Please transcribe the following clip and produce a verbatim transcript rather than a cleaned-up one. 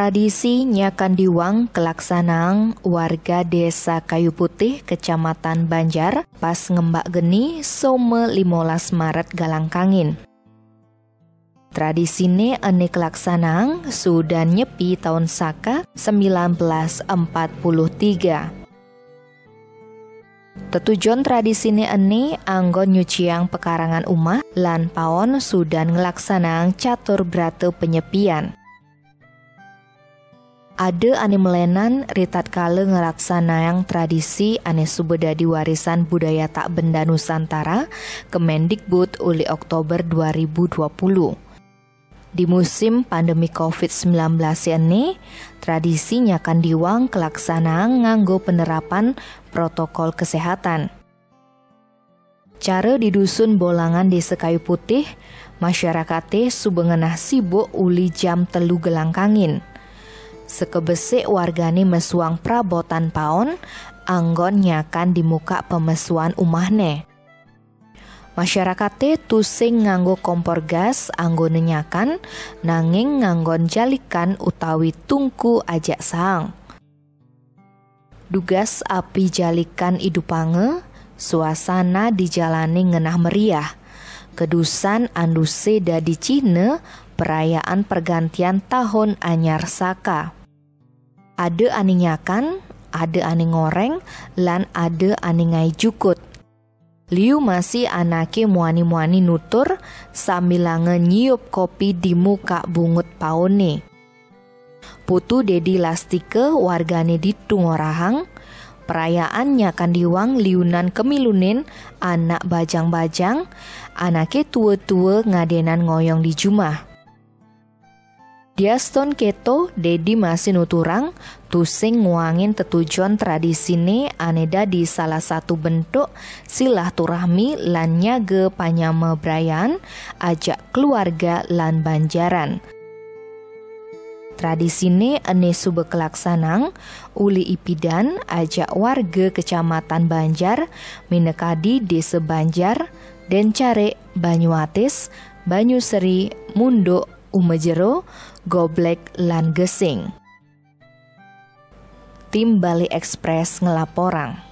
Tradisi nyakan diwang kelaksanang warga Desa Kayu Putih, Kecamatan Banjar, pas Ngembak Geni, Some lima belas Maret Galangkangin. Tradisi ne ene kelaksanang sudah nyepi tahun Saka seribu sembilan ratus empat puluh tiga. Tetujon tradisine eni anggon nyuciang pekarangan umah lan paon sudan ngelaksanang catur brate penyepian. Ada ane melenan ritat kale ngelaksanang tradisi ane subeda di Warisan Budaya Tak Benda Nusantara Kemendikbud uli Oktober dua ribu dua puluh. Di musim pandemi covid sembilan belas ini, tradisi nyakan diwang kelaksanaan nganggo penerapan protokol kesehatan. Cara di dusun Bolangan Desa Kayu Putih, masyarakate subengenah sibuk uli jam telu gelangkangin. Sekebesik wargane mesuang prabotan paon, anggon nyakan di muka pemesuan umahne. Masyarakate tusing nganggo kompor gas anggo nenyakan, nanging nganggon jalikan utawi tungku ajak sang. Dugas api jalikan idupange, suasana dijalani ngenah meriah. Kedusan anduse dadi Cine, perayaan pergantian tahun anyar Saka. Ade ane nyakan, ade ane ngoreng, lan ade ane ngai jukut. Liu masih anake muani-muani nutur samilange nyiup kopi di muka bungut paone. Putu Dedi Lastike wargane di Tungorahang, perayaan nyakan diwang liunan kemilunin anak bajang-bajang, anake tua-tua ngadenan ngoyong di jumah. Diaston keto Dedi masih nuturang tusing nguangin tetujuan tradisine aneda di salah satu bentuk silaturahmi lan nyage panyame brayan ajak keluarga lan banjaran. Tradisine ene sube kelaksanang uli ipidan ajak warga Kecamatan Banjar minekadi Desa Banjar, Dencare, Banyuates, Banyuseri, Munduk, Umejero, Goblek lan Gesing. Tim BALI EXPRESS ngelaporang.